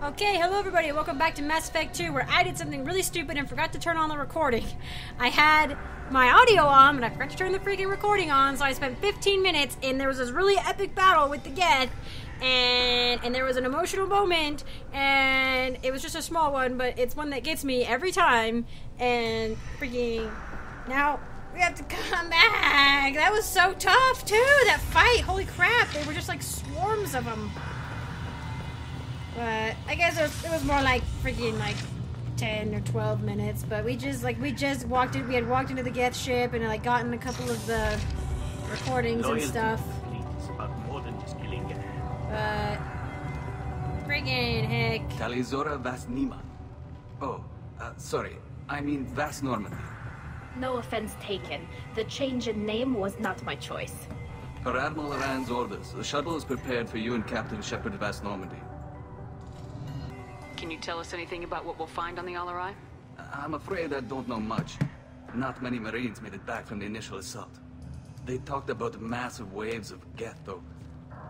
Okay, hello everybody, welcome back to Mass Effect 2, where I did something really stupid and forgot to turn on the recording. I had my audio on, but I forgot to turn the freaking recording on, so I spent 15 minutes, and there was this really epic battle with the Geth, and there was an emotional moment, and it was just a small one, but it's one that gets me every time, and freaking, now we have to come back! That was so tough, too, that fight, holy crap, they were just like swarms of them. But I guess it was more like freaking like 10 or 12 minutes. But we just walked in. We had walked into the Geth ship and like gotten a couple of the recordings and stuff. It's about more than just killing Geth. But friggin' heck. Tali'Zorah vas Nima. Oh, sorry. I mean vas Normandy. No offense taken. The change in name was not my choice. Per Admiral Rand's orders, the shuttle is prepared for you and Captain Shepard vas Normandy. Can you tell us anything about what we'll find on the Alarai? I'm afraid I don't know much. Not many Marines made it back from the initial assault. They talked about massive waves of Geth, though.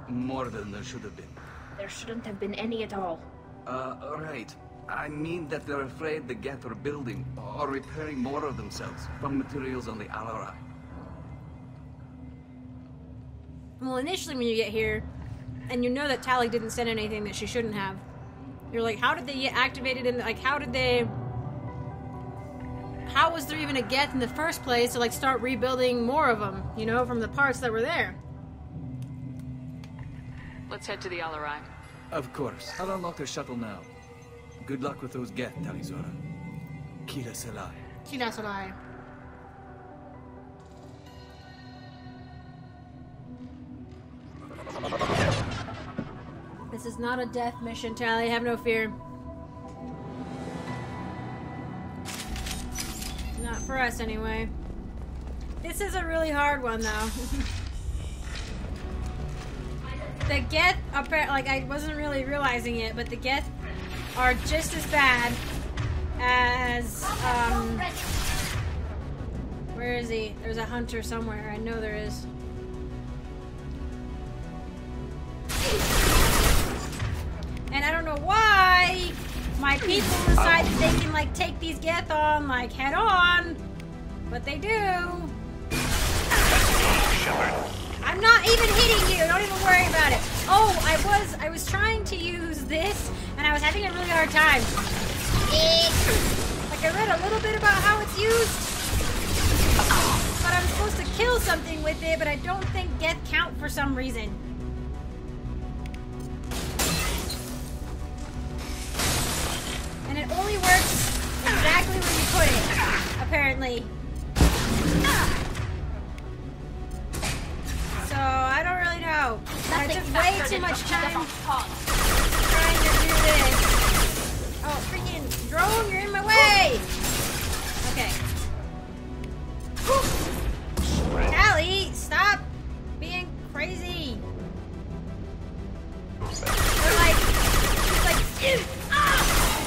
More than there should have been. There shouldn't have been any at all. Right. I mean that they're afraid the Geth are building or repairing more of themselves from materials on the Alarai. Well, initially when you get here, and you know that Tali didn't send anything that she shouldn't have, you're like, how did they get activated in, like, how was there even a Geth in the first place to, like, start rebuilding more of them, you know, from the parts that were there? Let's head to the Alarai. Of course. I'll unlock the shuttle now. Good luck with those Geth, Tali'Zorah. Keelah Se'lai. Keelah Se'lai. This is not a death mission, Tali. Have no fear. Not for us, anyway. This is a really hard one, though. The Geth, like, I wasn't really realizing it, but the Geth are just as bad as, where is he? There's a hunter somewhere. I know there is. And I don't know why my people decide that they can, like, take these Geth on, like, head on. But they do. I'm not even hitting you. Don't even worry about it. Oh, I was trying to use this, and I was having a really hard time. Like, I read a little bit about how it's used. But I'm supposed to kill something with it, but I don't think Geth count for some reason. It only works exactly where you put it, apparently. So, I don't really know. I took way too much time trying to do this. Oh, freaking drone, you're in my way! Okay. Tali, stop being crazy. They're like, she's like, ew!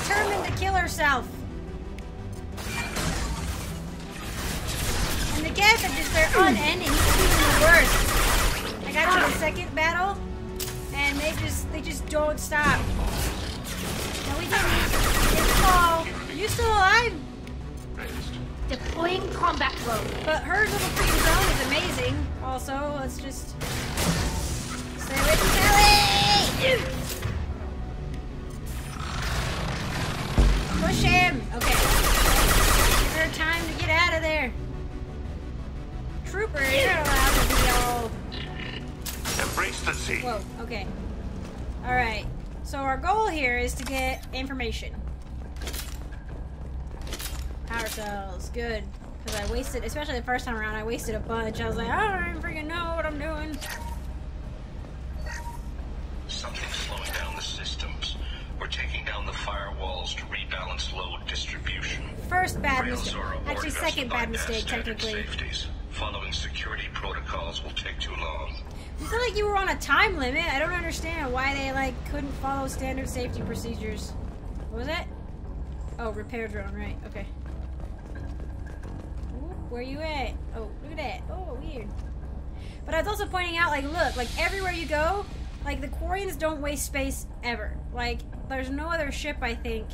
Determined to kill herself. And the Geth are just, they're unending. It's even the worst. I got to the second battle, and they just don't stop. No, we didn't. It's all, you still alive? Deploying combat drone. But her little freaking drone is amazing. Also, let's just stay away from Tali! Push him! Okay. Give her time to get out of there. Troopers are allowed to be all... Embrace the sea. Whoa, okay. Alright. So our goal here is to get information. Power cells. Good. Because I wasted, especially the first time around, I wasted a bunch. I was like, I don't even freaking know what I'm doing. Something's slowing down the systems. We're taking down the firewalls to rebalance load distribution. First bad mistake. Actually, second bad mistake, technically. Safeties. Following security protocols will take too long. You feel like you were on a time limit. I don't understand why they, like, couldn't follow standard safety procedures. What was that? Oh, repair drone, right. Okay. Ooh, where you at? Oh, look at that. Oh, weird. But I was also pointing out, like, look, like, everywhere you go, like, the Quarians don't waste space ever. Like, there's no other ship, I think,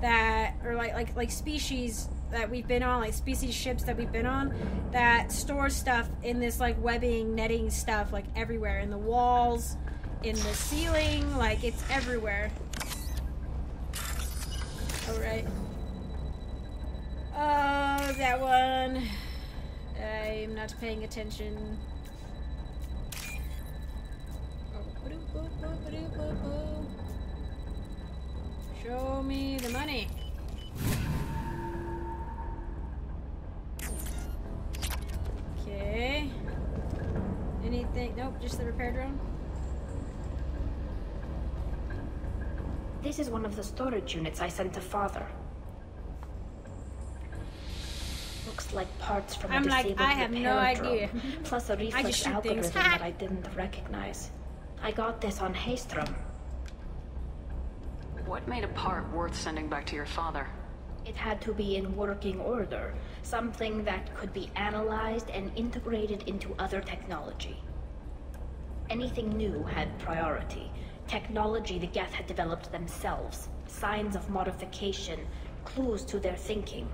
that, or like species that we've been on, like species ships that we've been on, that store stuff in this like webbing, netting stuff, like everywhere, in the walls, in the ceiling, like it's everywhere. All right. Oh, that one. I'm not paying attention. Show me the money. Okay. Anything? Nope, just the repair drone. This is one of the storage units I sent to Father. Looks like parts from a disabled repair drone, plus a reflex algorithm that I didn't recognize. I got this on Haystrom. What made a part worth sending back to your father? It had to be in working order. Something that could be analyzed and integrated into other technology. Anything new had priority. Technology the Geth had developed themselves. Signs of modification. Clues to their thinking.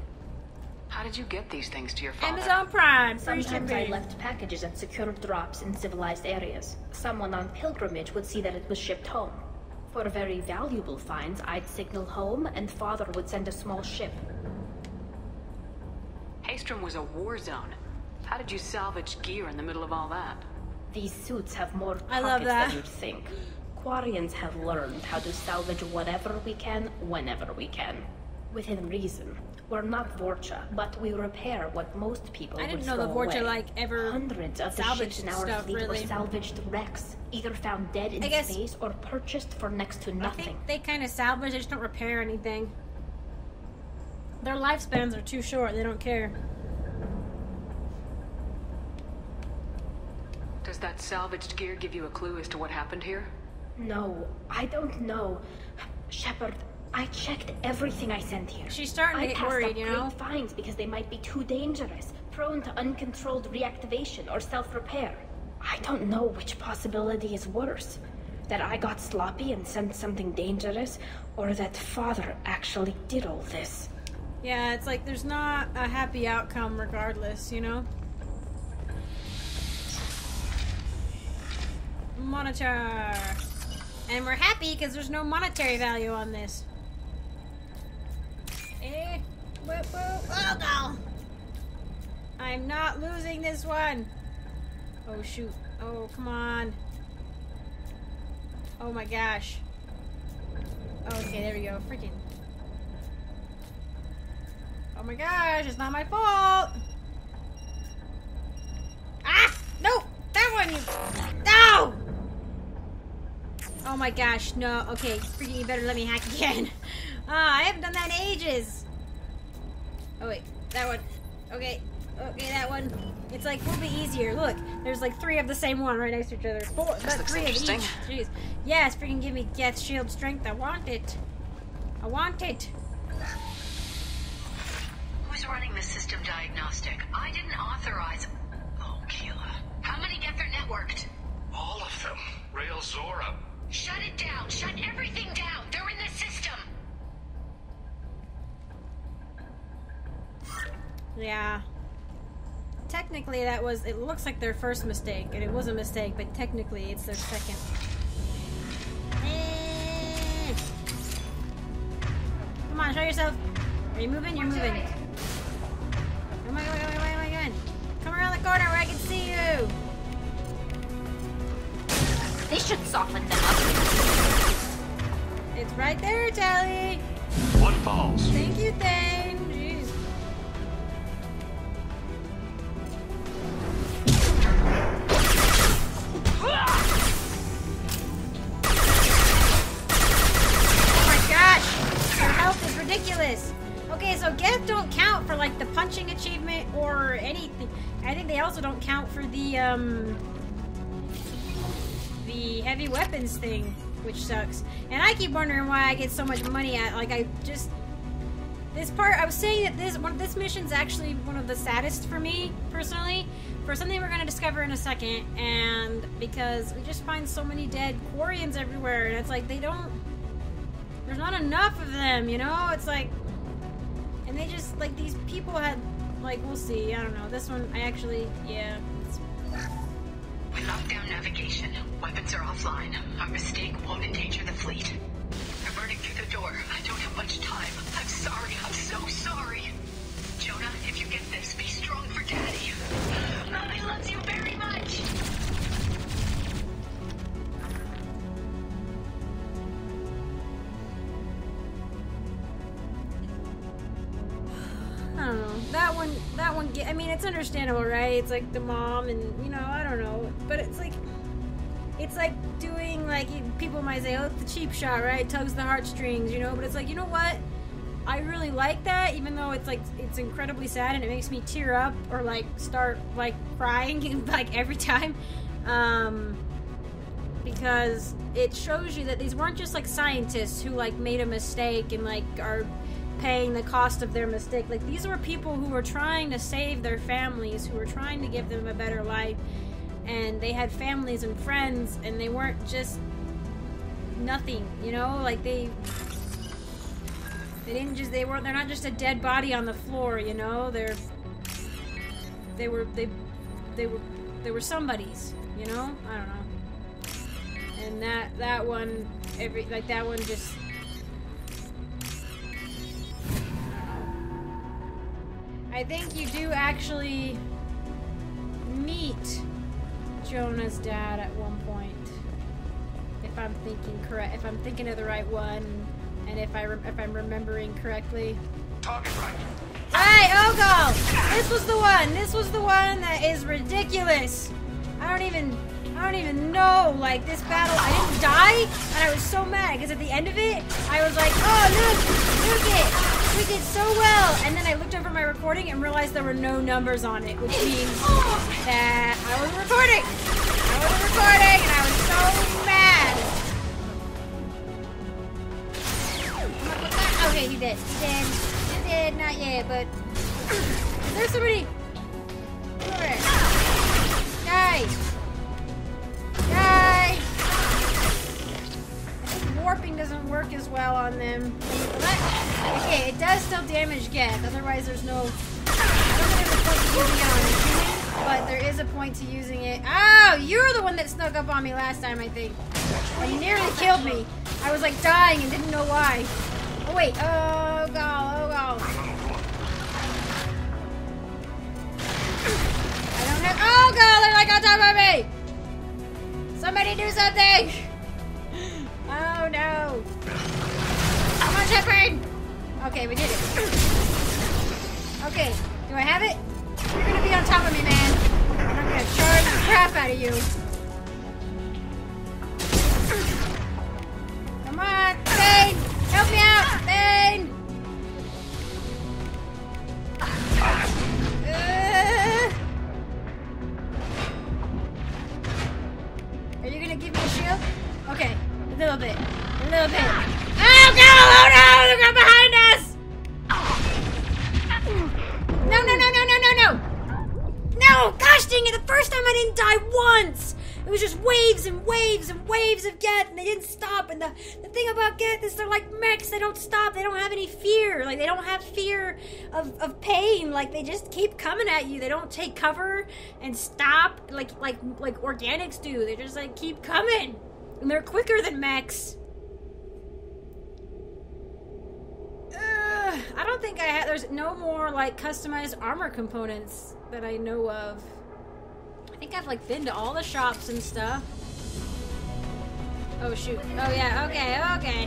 How did you get these things to your father? Amazon Prime. Sometimes I left packages at secure drops in civilized areas. Someone on pilgrimage would see that it was shipped home. For very valuable finds, I'd signal home, and Father would send a small ship. Haystrom was a war zone. How did you salvage gear in the middle of all that? These suits have more pockets than you'd think. Quarians have learned how to salvage whatever we can, whenever we can. Within reason. We're not Vorcha, but we repair what most people would throw away. I didn't know the Vorcha like ever hundreds of the ships in our fleet were salvaged wrecks, either found dead in space or purchased for next to nothing. I think they kind of salvage, they just don't repair anything. Their lifespans are too short, they don't care. Does that salvaged gear give you a clue as to what happened here? No, I don't know. Shepard, I checked everything I sent here. She's starting to get worried, you know? I passed up great finds because they might be too dangerous, prone to uncontrolled reactivation or self-repair. I don't know which possibility is worse. That I got sloppy and sent something dangerous, or that Father actually did all this. Yeah, it's like there's not a happy outcome regardless, you know? Monitor! And we're happy because there's no monetary value on this. Oh no! I'm not losing this one! Oh shoot. Oh, come on. Oh my gosh. Okay, there we go. Freaking. Oh my gosh, it's not my fault! Ah! No! That one! No! Oh my gosh, no. Okay, freaking, you better let me hack again. I haven't done that in ages. Oh wait, that one. Okay, okay, that one. It's like, will be easier. Look, there's like three of the same one right next to each other. Four, that's three of each. Jeez. Yes, freaking give me Geth shield strength. I want it. I want it. Who's running the system diagnostic? I didn't authorize. Oh, Keelah. How many Geth are networked? All of them. Tali'Zorah. Shut it down. Shut everything down. They're in the system. Yeah. Technically, that was... It looks like their first mistake, and it was a mistake, but technically, it's their second. Come on, show yourself. Are you moving? You're moving. Come on, come on, come on, come on, come on. Come around the corner where I can see you. They should soften them up. It's right there, Tali. One falls. Thank you, Thane. Jeez. Oh my gosh, her health is ridiculous. Okay, so Geth don't count for like the punching achievement or anything. I think they also don't count for the heavy weapons thing, which sucks. And I keep wondering why I get so much money at, like, I just, this part, I was saying that this mission's actually one of the saddest for me, personally, for something we're gonna discover in a second, and because we just find so many dead Quarians everywhere, and it's like, they don't, there's not enough of them, you know? It's like, and they just, like, these people had, like, we'll see, I don't know. This one, I actually, yeah. We locked down navigation. Weapons are offline. Our mistake won't endanger the fleet. They're burning through the door. I don't have much time. I'm sorry. I'm so sorry. Jonah, if you get this, be strong for Daddy. Mommy loves you very much. I don't know. That one, I mean, it's understandable, right? It's like the mom and, you know, I don't know. But it's like doing, like, people might say, oh, it's the cheap shot, right? Tugs the heartstrings, you know? But it's like, you know what? I really like that, even though it's like, it's incredibly sad and it makes me tear up or, like, start, like, crying, like, every time. Because it shows you that these weren't just, like, scientists who, like, made a mistake and, like, are paying the cost of their mistake. Like, these were people who were trying to save their families, who were trying to give them a better life, and they had families and friends, and they weren't just nothing, you know? Like, they didn't just, they weren't, they're not just a dead body on the floor, you know? They were somebody's, you know? I don't know. And that one, that one just, I think you do actually meet Jonah's dad at one point, if I'm thinking correct, if I'm thinking of the right one, and if I'm remembering correctly. Target right. Hey, Ogo! This was the one. This was the one that is ridiculous. I don't even know. Like, this battle, I didn't die, and I was so mad because at the end of it, I was like, oh look, look it. We did so well, and then I looked over my recording and realized there were no numbers on it, which means that I wasn't recording. I wasn't recording, and I was so mad. Okay, he did. He did. Not yet, but there's somebody. Over there. Guys. Warping doesn't work as well on them. Okay, it does still damage Geth, otherwise there's no... I don't think there's a point to using it on a human, but there is a point to using it... Oh, you're the one that snuck up on me last time, I think. You nearly killed me. I was, like, dying and didn't know why. Oh, wait. Oh, God. Oh, God. I don't have... Oh, God, they're, like, on top of me! Somebody do something! Oh, no. Come on, Shepard! Okay, we did it. Okay, do I have it? You're gonna be on top of me, man. And I'm gonna charge the crap out of you. Come on, Bane! Help me out, Bane! Are you gonna give me a shield? Okay, a little bit. A little bit. Oh, God! Oh, no! They're going behind us! No, no, no, no, no, no, no! No! Gosh dang it! The first time I didn't die once! It was just waves and waves and waves of Geth, and they didn't stop. And the thing about Geth is they're like mechs. They don't stop. They don't have any fear. Like, they don't have fear of pain. Like, they just keep coming at you. They don't take cover and stop like organics do. They just, like, keep coming. And they're quicker than mechs. I don't think I have. There's no more, like, customized armor components that I know of. I think I've, like, been to all the shops and stuff. Oh, shoot. Oh, yeah. Okay.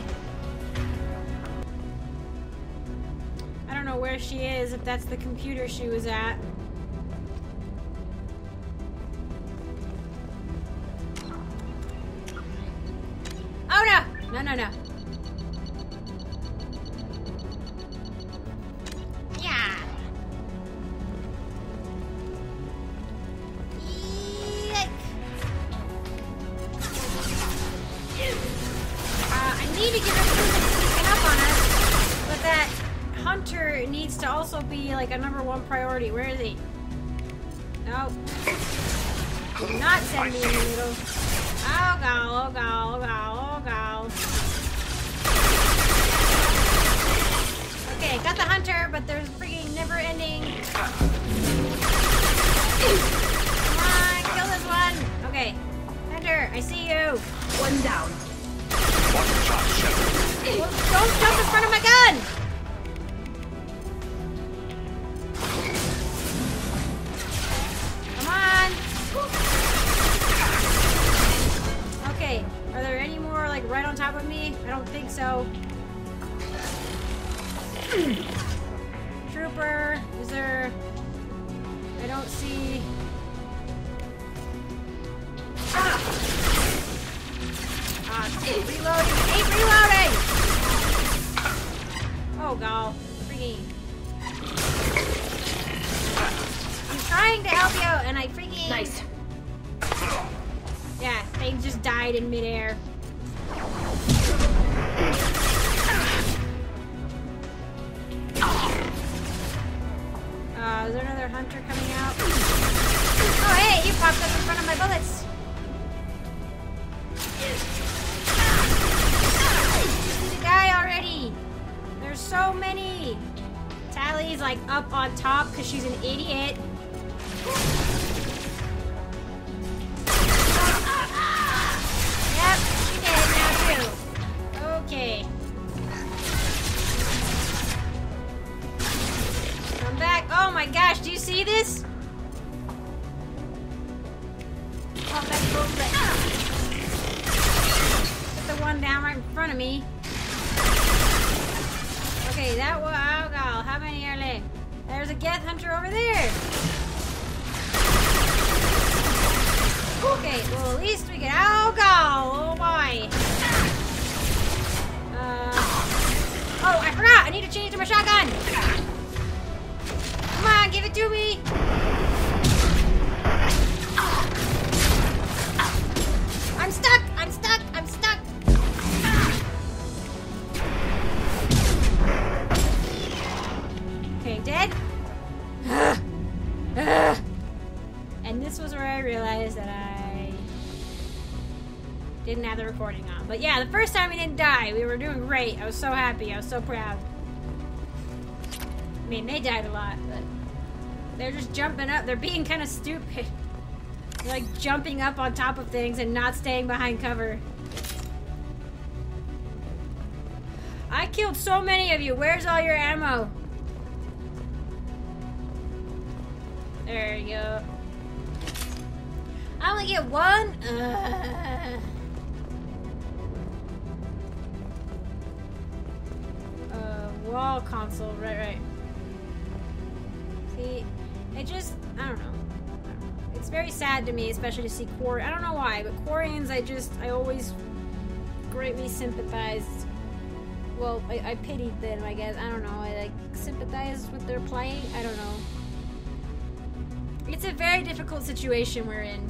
I don't know where she is, if that's the computer she was at. Oh, no! No. Be like a #1 priority. Where is he? No. Nope. Not send me in the middle. Oh, go, oh, go, oh, go, oh, go. but there's freaking never-ending. Come on, kill this one. Okay, Hunter, I see you. One down. One shot, Shepard. Well, don't jump in front of my gun. Come on. Okay, are there any more like right on top of me? I don't think so. Trooper, is there? I don't see. Ah! Reloading! Keep reloading! Oh god, freaking! I'm trying to help you, and I freaking. Nice. Yeah, they just died in midair. Is there another hunter coming out? Oh, hey, you popped up in front of my bullets. You need to die already. There's so many. Tali's like up on top because she's an idiot. Yep, she did now too. Okay. Back. Oh my gosh, do you see this? Oh, that's bullshit. Put the one down right in front of me. Okay, that was. Oh god, how many are left? There's a Geth hunter over there. Okay, well, at least we get. Oh god, oh boy. Oh, I forgot. I need to change to my shotgun. Come on, give it to me! I'm stuck! I'm stuck! I'm stuck! Okay, dead? And this was where I realized that I didn't have the recording on. But yeah, the first time we didn't die, we were doing great. I was so happy. I was so proud. I mean, they died a lot, but they're just jumping up. They're being kind of stupid. They're like jumping up on top of things and not staying behind cover. I killed so many of you. Where's all your ammo? There you go. I only get one? Wall console, right. It just, I don't know. It's very sad to me, especially to see Quarians. I don't know why, but Quarians, I always greatly sympathized. Well, I pitied them, I guess. I don't know. I like sympathized with their plight. I don't know. It's a very difficult situation we're in.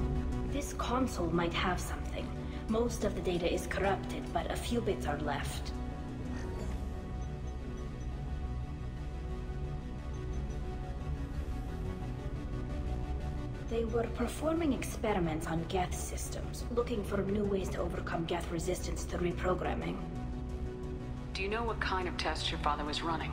This console might have something. Most of the data is corrupted, but a few bits are left. They were performing experiments on Geth systems, looking for new ways to overcome Geth resistance to reprogramming. Do you know what kind of tests your father was running?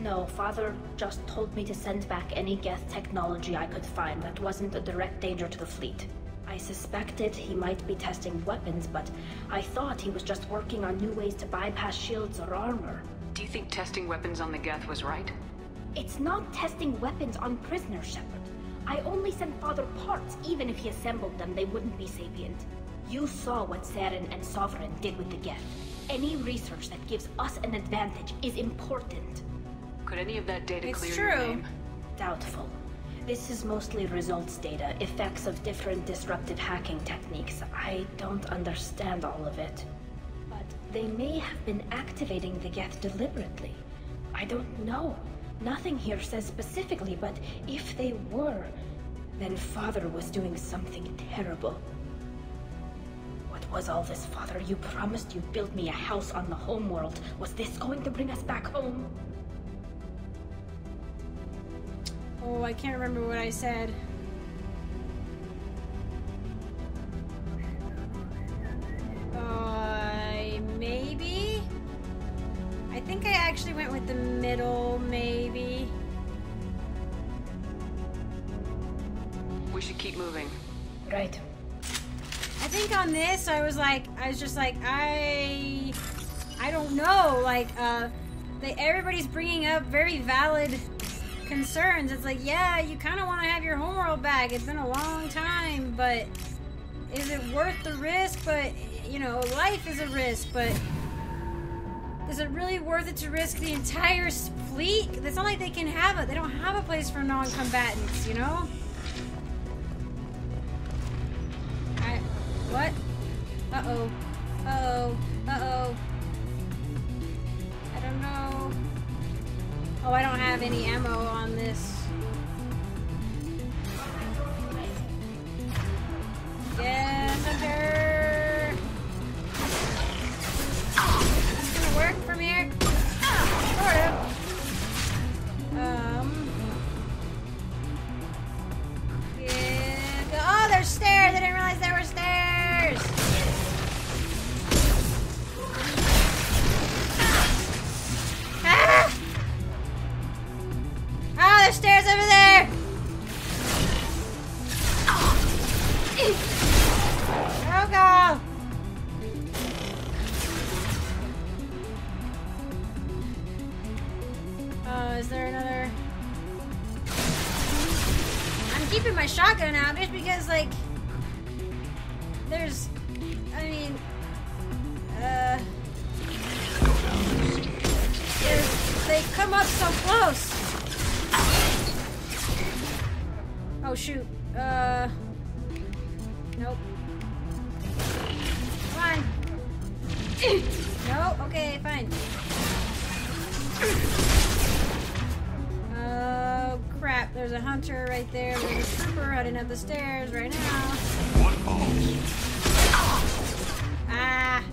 No, father just told me to send back any Geth technology I could find that wasn't a direct danger to the fleet. I suspected he might be testing weapons, but I thought he was just working on new ways to bypass shields or armor. Do you think testing weapons on the Geth was right? It's not testing weapons on prisoners, Shepard. I only sent father parts. Even if he assembled them, they wouldn't be sapient. You saw what Saren and Sovereign did with the Geth. Any research that gives us an advantage is important. Could any of that data clear your name? Doubtful. This is mostly results data, effects of different disruptive hacking techniques. I don't understand all of it. But they may have been activating the Geth deliberately. I don't know. Nothing here says specifically, but if they were, then father was doing something terrible. What was all this, father? You promised you'd build me a house on the homeworld. Was this going to bring us back home? Oh, I can't remember what I said. Maybe? I think I actually went with the middle, maybe. We should keep moving. Right. I think on this, I don't know. Like, everybody's bringing up very valid concerns. It's like, yeah, you kind of want to have your homeworld back. It's been a long time, but is it worth the risk? But, you know, life is a risk, but is it really worth it to risk the entire fleet? It's not like they can have it. They don't have a place for non-combatants, you know? What? Uh-oh. Uh-oh. Uh-oh. I don't know. Oh, I don't have any ammo on this. Yes, under. It's gonna work from here. Sort of. Yeah. Oh, there's stairs. I didn't realize there were stairs. Stairs over there. Oh god. Is there another? I'm keeping my shotgun out just because, like, there's. I mean, they come up so close. Oh shoot. Nope. Come on. No? Okay, fine. Oh crap, there's a hunter right there. There's a trooper running up the stairs right now. What balls? Ah.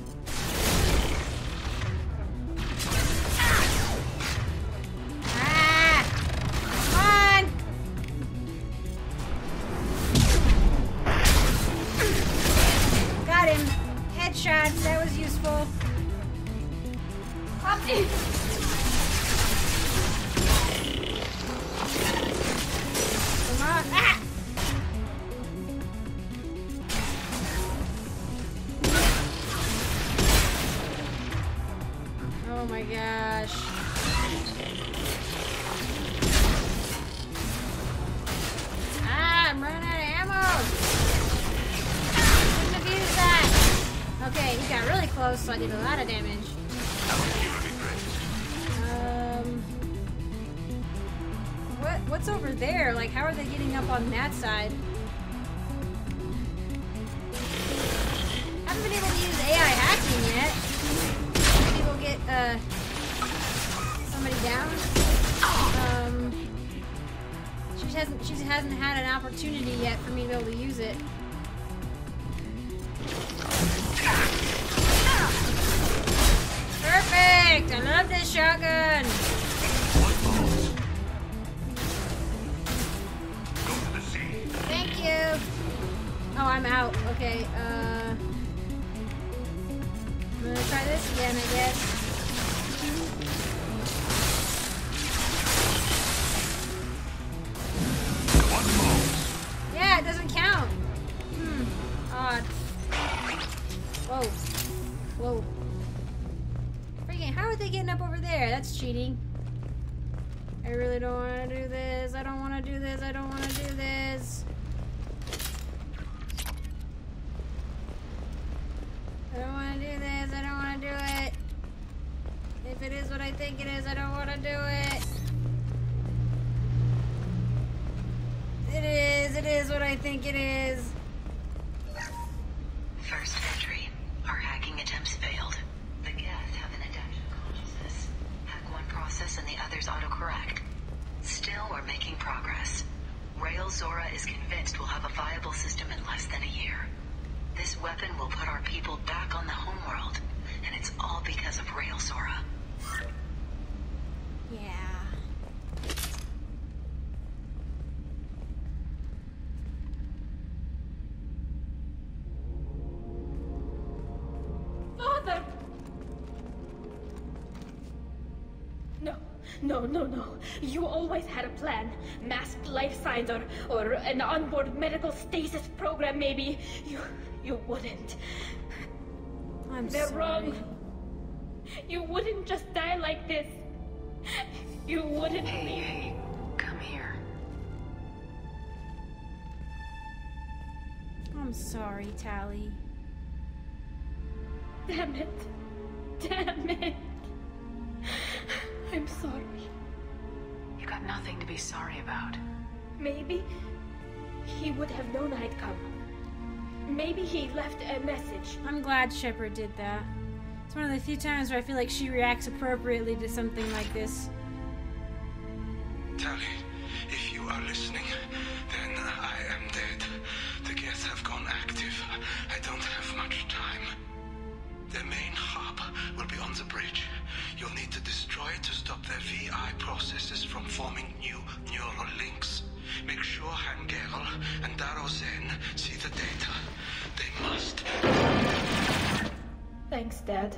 Shots, that was useful. Up. Come on. Ah! Oh my gosh. Ah, I'm running out of ammo. Shouldn't have used that. Okay, he got really close, so I did a lot of damage. What's over there? Like, how are they getting up on that side? I haven't been able to use AI hacking yet. Maybe we'll get, somebody down. She hasn't had an opportunity yet for me to be able to use it. Perfect! I love this shotgun! Go to the sea. Thank you! Oh, I'm out. Okay, I'm gonna try this again, I guess. Yeah, it doesn't count! Odd. Whoa. Whoa. Freaking, how are they getting up over there? That's cheating. I really don't want to do this. I don't want to do this. I don't want to do this. I don't want to do this. I don't want to do it. If it is what I think it is, I don't want to do it. It is what I think it is. First victory. Our hacking attempts failed. The Geth have an adaptive consciousness. Hack one process and the others autocorrect. Still, we're making progress. Tali'Zorah is convinced we'll have a viable system in less than a year. This weapon will put our people back on the homeworld, and it's all because of Tali'Zorah. Yeah. No. You always had a plan. Masked life signs or an onboard medical stasis program, maybe. You wouldn't. They're wrong. You wouldn't just die like this. You wouldn't. Hey, come here. I'm sorry, Tali. Damn it. I'm sorry. You got nothing to be sorry about. Maybe he would have known I'd come. Maybe he left a message. I'm glad Shepard did that. It's one of the few times where I feel like she reacts appropriately to something like this. Tali, if you are listening, then I am dead. The Geth have gone active. I don't have much time. Their main hub will be on the bridge. You'll need to destroy it to stop their VI processes from forming new neural links. Make sure Han Gerrel and Daro'Xen see the data. They must. Thanks, Dad.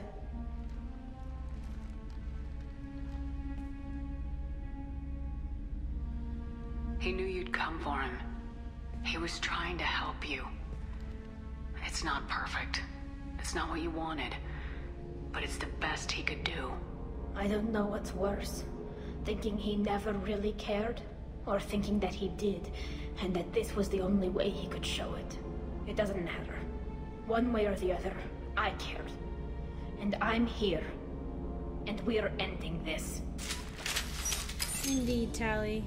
He knew you'd come for him. He was trying to help you. It's not perfect. It's not what you wanted, but it's the best he could do. I don't know what's worse. Thinking he never really cared, or thinking that he did, and that this was the only way he could show it. It doesn't matter. One way or the other, I cared. And I'm here. And we're ending this. Indeed, Tali.